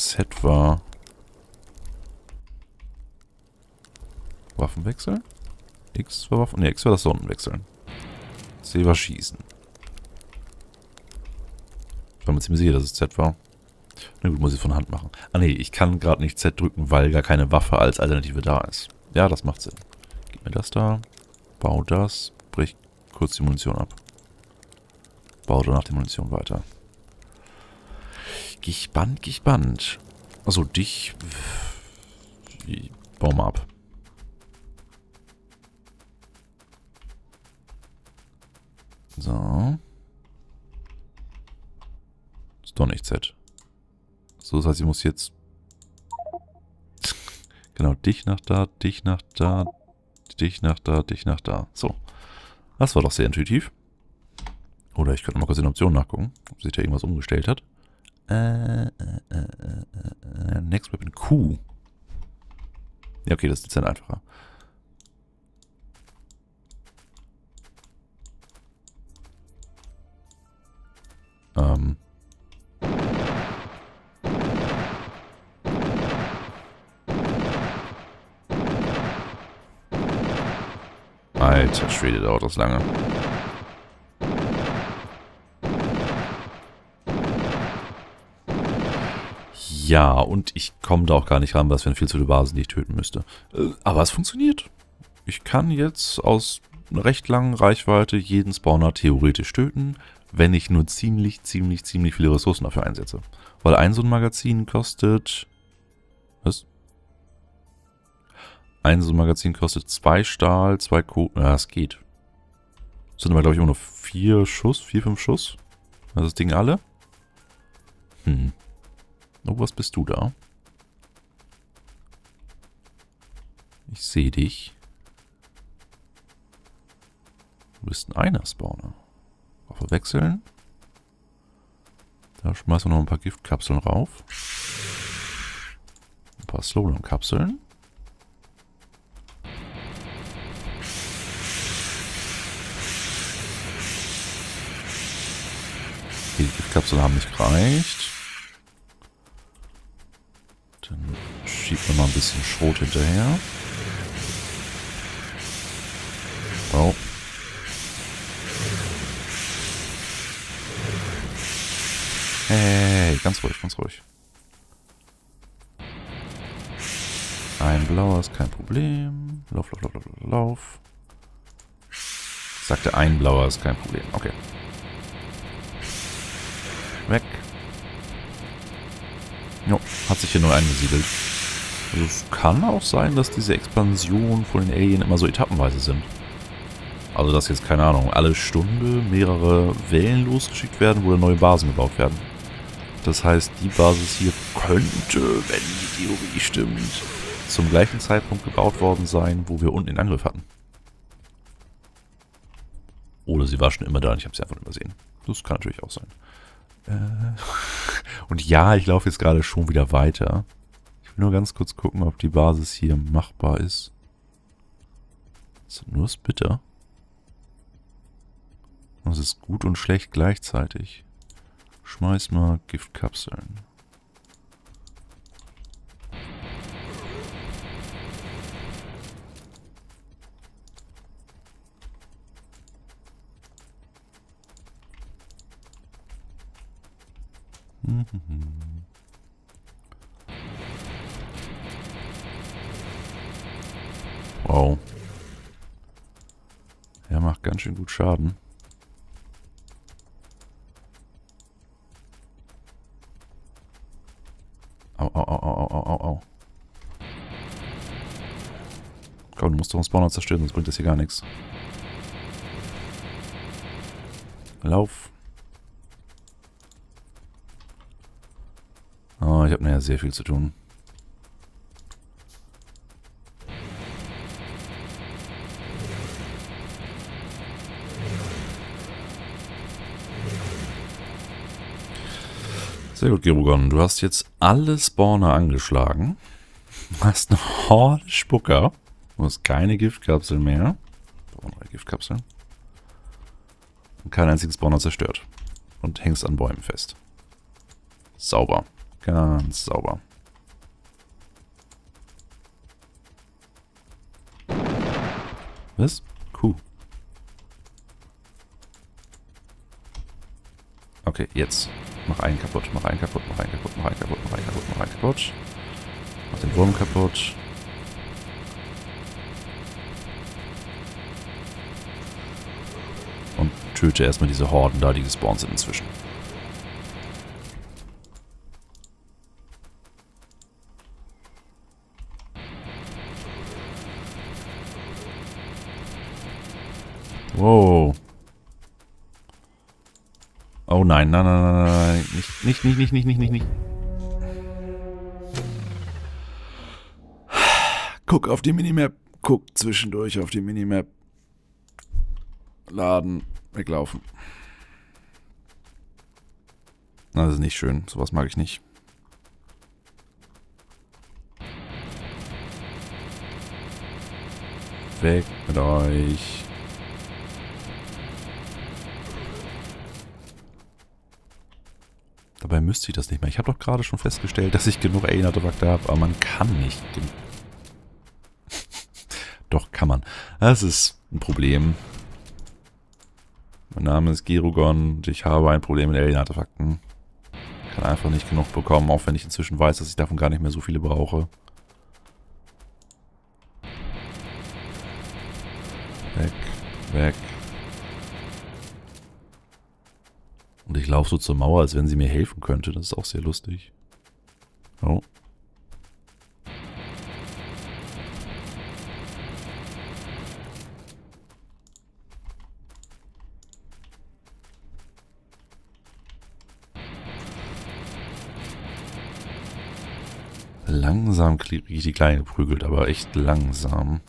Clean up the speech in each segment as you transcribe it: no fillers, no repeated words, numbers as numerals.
Z war. Waffenwechsel? X war Waffen. Ne, X war das Sondenwechseln. C war Schießen. Ich war mir ziemlich sicher, dass es Z war. Na gut, muss ich von Hand machen. Ah ne, ich kann gerade nicht Z drücken, weil gar keine Waffe als Alternative da ist. Ja, das macht Sinn. Gib mir das da. Bau das. Brich kurz die Munition ab. Bau danach die Munition weiter. Gespannt, gespannt. Achso, dich. Ich bau mal ab. So. Ist doch nicht Z. So, das heißt, ich muss jetzt... Genau, dich nach da, dich nach da, dich nach da, dich nach da. So. Das war doch sehr intuitiv. Oder ich könnte mal kurz in den Optionen nachgucken, ob sich da irgendwas umgestellt hat. Next Weapon Q. Ja, okay, das ist dezent einfacher. Alter Schwede, dauert das lange. Ja, und ich komme da auch gar nicht ran, weil es wären viel zu viele Basen, die ich töten müsste. Aber es funktioniert. Ich kann jetzt aus einer recht langen Reichweite jeden Spawner theoretisch töten, wenn ich nur ziemlich viele Ressourcen dafür einsetze. Weil ein so ein Magazin kostet... Was? Ein so ein Magazin kostet 2 Stahl, 2 Kohle... Na, es geht. Das sind aber, glaube ich, immer nur 4, 5 Schuss. Also das Ding alle. Hm. Oh, was bist du da? Ich sehe dich. Du bist ein Einer-Spawner. Waffe wechseln. Da schmeißen wir noch ein paar Giftkapseln rauf. Ein paar Slowdown-Kapseln. Okay, die Giftkapseln haben nicht gereicht. Dann schiebt man mal ein bisschen Schrot hinterher. Oh. Hey, ganz ruhig, ganz ruhig. Ein blauer ist kein Problem. Lauf, lauf, lauf, lauf, lauf. Ich sagte, ein blauer ist kein Problem. Okay. Weg. Jo, hat sich hier neu eingesiedelt. Also es kann auch sein, dass diese Expansionen von den Alien immer so etappenweise sind. Also dass jetzt, keine Ahnung, alle Stunde mehrere Wellen losgeschickt werden, wo dann neue Basen gebaut werden. Das heißt, die Basis hier könnte, wenn die Theorie stimmt, zum gleichen Zeitpunkt gebaut worden sein, wo wir unten den Angriff hatten. Oder sie war schon immer da und ich habe sie einfach übersehen. Das kann natürlich auch sein. Und ja, ich laufe jetzt gerade schon wieder weiter. Ich will nur ganz kurz gucken, ob die Basis hier machbar ist. Das sind nur Splitter. Das ist gut und schlecht gleichzeitig. Schmeiß mal Giftkapseln. Wow. Er macht ganz schön gut Schaden. Au. Komm, du musst doch einen Spawner zerstören, sonst bringt das hier gar nichts. Lauf. Oh, ich habe naja sehr viel zu tun. Sehr gut, Gerugon. Du hast jetzt alle Spawner angeschlagen. Du hast eine Horde Spucker. Du hast keine Giftkapseln mehr. Brauchen 3 Giftkapseln. Und keinen einzigen Spawner zerstört. Und hängst an Bäumen fest. Sauber. Ganz sauber. Was? Cool. Okay, jetzt. Mach einen kaputt, mach einen kaputt, mach einen kaputt, mach einen kaputt, mach einen kaputt, mach einen kaputt. Mach den Wurm kaputt. Und töte erstmal diese Horden da, die gespawnt sind inzwischen. Wow. Oh nein, nein, nein, nein, nein. Nicht. Guck auf die Minimap. Guck zwischendurch auf die Minimap. Laden. Weglaufen. Das ist nicht schön. Sowas mag ich nicht. Weg mit euch. Dabei müsste ich das nicht mehr. Ich habe doch gerade schon festgestellt, dass ich genug Artefakte habe, aber man kann nicht. Doch, kann man. Das ist ein Problem. Mein Name ist Gerugon und ich habe ein Problem mit Alien-Artefakten. Ich kann einfach nicht genug bekommen, auch wenn ich inzwischen weiß, dass ich davon gar nicht mehr so viele brauche. Weg, weg. Und ich laufe so zur Mauer, als wenn sie mir helfen könnte. Das ist auch sehr lustig. Oh. Langsam kriege ich die Kleine geprügelt, aber echt langsam.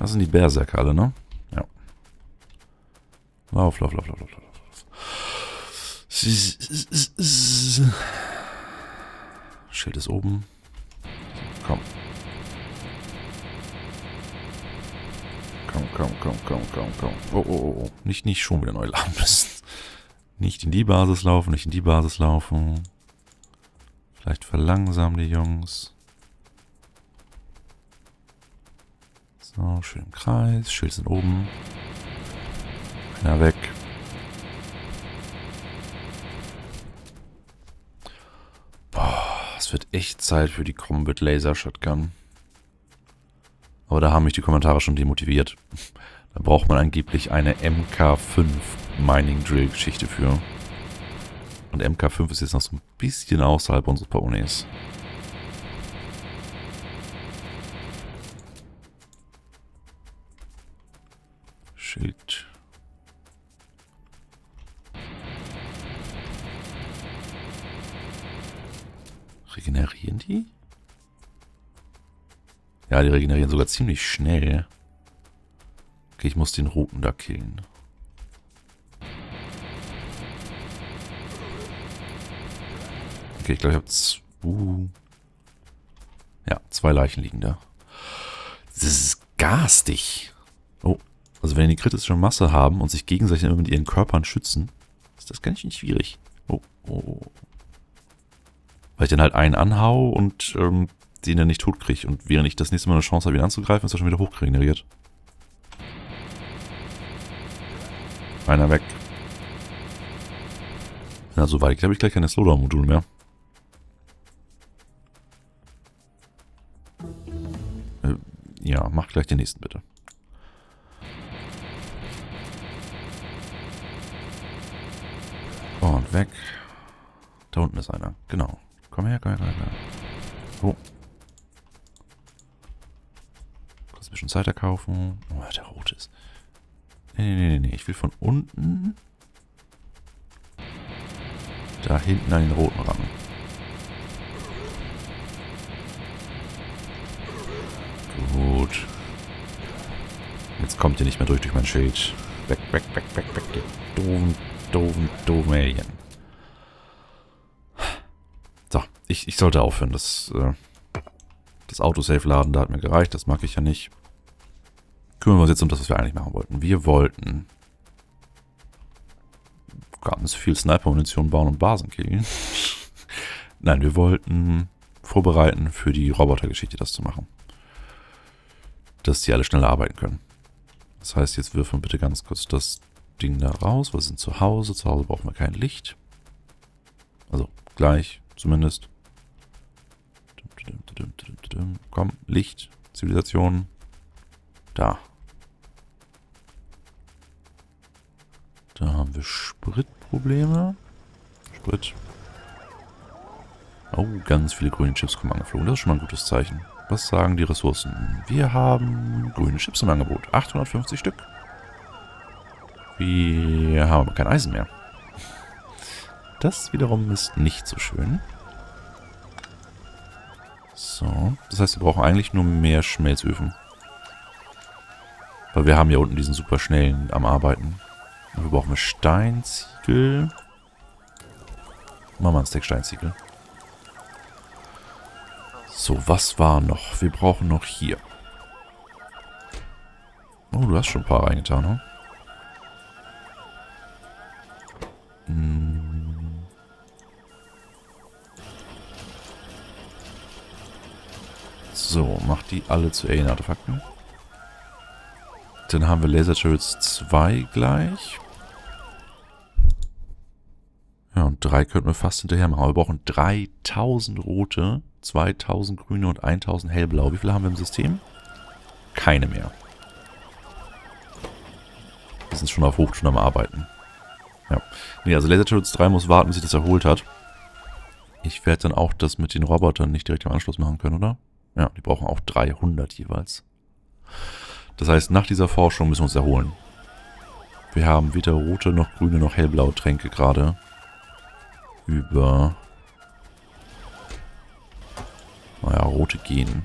Das sind die Berserker alle, ne? Ja. Lauf, lauf, lauf, lauf, lauf, lauf. Schild ist oben. Komm. Komm. Oh. Nicht schon wieder neu laden müssen. Nicht in die Basis laufen, nicht in die Basis laufen. Vielleicht verlangsamen die Jungs. So, schön im Kreis. Schild sind oben. Einer weg. Boah, es wird echt Zeit für die Combat Laser Shotgun. Aber da haben mich die Kommentare schon demotiviert. Da braucht man angeblich eine MK5 Mining Drill Geschichte für. Und MK5 ist jetzt noch so ein bisschen außerhalb unseres Paones. Schild. Regenerieren die? Ja, die regenerieren sogar ziemlich schnell. Okay, ich muss den Roten da killen. Okay, ich glaube, ich habe zwei Leichen liegen da. Das ist garstig. Oh. Also wenn die kritische Masse haben und sich gegenseitig mit ihren Körpern schützen, ist das ganz schön schwierig. Oh. Weil ich dann halt einen anhau und den dann nicht tot kriege. Und während ich das nächste Mal eine Chance habe, ihn anzugreifen, ist er schon wieder hochregeneriert. Einer weg. Na, soweit. Ich habe gleich keine Slowdown-Module mehr. Ja, mach gleich den nächsten, bitte. Und weg. Da unten ist einer. Genau. Komm her. Oh. Kannst mir schon Zeit erkaufen. Oh, der Rote ist. Nee. Ich will von unten. Da hinten an den Roten ran. Gut. Jetzt kommt ihr nicht mehr durch mein Schild. Weg. Doofen Alien. So, ich sollte aufhören. Das Autosave-Laden, da hat mir gereicht. Das mag ich ja nicht. Kümmern wir uns jetzt um das, was wir eigentlich machen wollten. Wir wollten ganz viel Sniper-Munition bauen und Basen killen. Nein, wir wollten vorbereiten, für die Robotergeschichte das zu machen. Dass die alle schneller arbeiten können. Das heißt, jetzt wirfen wir bitte ganz kurz das Ding da raus. Wir sind zu Hause. Zu Hause brauchen wir kein Licht. Also gleich zumindest. Komm, Licht, Zivilisation. Da. Da haben wir Spritprobleme. Sprit. Oh, ganz viele grüne Chips kommen angeflogen. Das ist schon mal ein gutes Zeichen. Was sagen die Ressourcen? Wir haben grüne Chips im Angebot. 850 Stück. Wir haben aber kein Eisen mehr. Das wiederum ist nicht so schön. So. Das heißt, wir brauchen eigentlich nur mehr Schmelzöfen. Weil wir haben ja unten diesen super schnellen am Arbeiten. Dafür brauchen wir Steinziegel. Machen wir einen Stack Steinziegel. So, was war noch? Wir brauchen noch hier. Oh, du hast schon ein paar reingetan, ne? Hm. So, mach die alle zu Alien-Artefakten. Dann haben wir Laser Turrets 2 gleich. Ja, und 3 könnten wir fast hinterher machen. Aber wir brauchen 3000 rote, 2000 grüne und 1000 hellblau. Wie viele haben wir im System? Keine mehr. Wir sind schon auf Hochtouren am Arbeiten. Ja. Nee, also Laser Turrets 3 muss warten, bis sich das erholt hat. Ich werde dann auch das mit den Robotern nicht direkt im Anschluss machen können, oder? Ja, die brauchen auch 300 jeweils. Das heißt, nach dieser Forschung müssen wir uns erholen. Wir haben weder rote, noch grüne, noch hellblaue Tränke gerade über... Naja, rote gehen.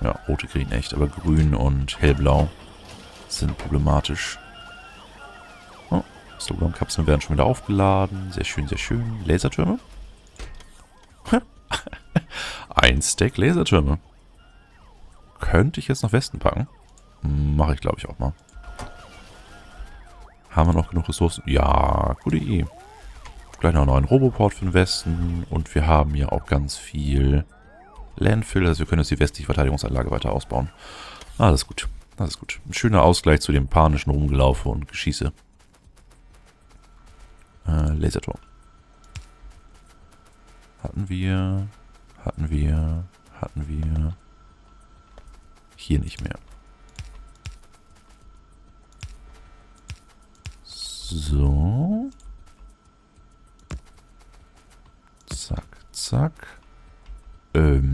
Ja, rote gehen echt, aber grün und hellblau sind problematisch. Oh, Slogan-Kapseln werden schon wieder aufgeladen. Sehr schön, sehr schön. Lasertürme? Ein Stack Lasertürme. Könnte ich jetzt nach Westen packen? Mache ich, glaube ich, auch mal. Haben wir noch genug Ressourcen? Ja, gute Idee. Gleich noch einen Roboport für den Westen. Und wir haben hier auch ganz viel Landfill. Also wir können jetzt die westliche Verteidigungsanlage weiter ausbauen. Ah, das ist gut. Das ist gut. Ein schöner Ausgleich zu dem panischen Rumgelaufe und Geschieße. Laserturm. Hatten wir. Hier nicht mehr. So. Zack, zack. Blueprint.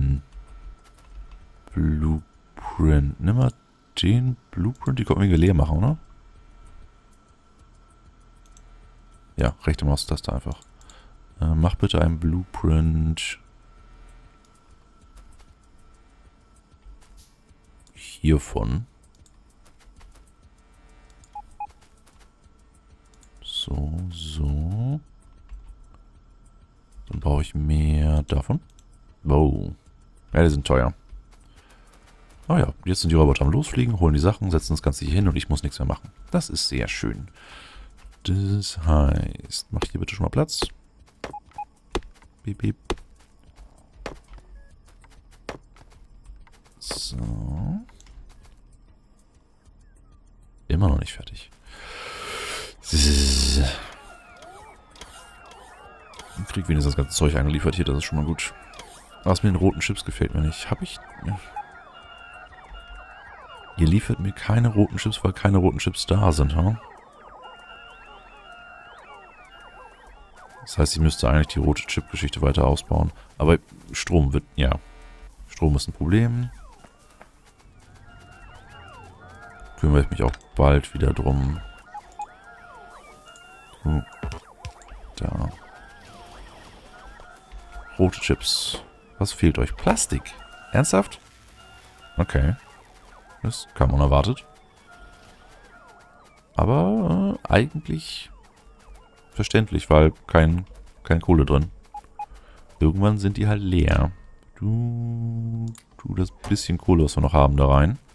Nimm mal den Blueprint. Die konnten wir leer machen, oder? Ja, rechte Maustaste einfach. Mach bitte einen Blueprint. Hiervon. So, so. Dann brauche ich mehr davon. Wow. Ja, die sind teuer. Oh ja, jetzt sind die Roboter am Losfliegen, holen die Sachen, setzen das Ganze hier hin und ich muss nichts mehr machen. Das ist sehr schön. Das heißt, mach hier bitte schon mal Platz. Piep, piep. So. Immer noch nicht fertig. Ich krieg wenigstens das ganze Zeug angeliefert hier, das ist schon mal gut. Was mit den roten Chips gefällt mir nicht. Hab ich... Ja. Ihr liefert mir keine roten Chips, weil keine roten Chips da sind, ha? Huh? Das heißt, ich müsste eigentlich die rote Chip-Geschichte weiter ausbauen. Aber Strom wird... Ja. Strom ist ein Problem. Kümmere ich mich auch bald wieder drum. Da. Rote Chips. Was fehlt euch? Plastik? Ernsthaft? Okay. Das kam unerwartet. Aber eigentlich verständlich, weil kein Kohle drin. Irgendwann sind die halt leer. Du das bisschen Kohle, was wir noch haben, da rein.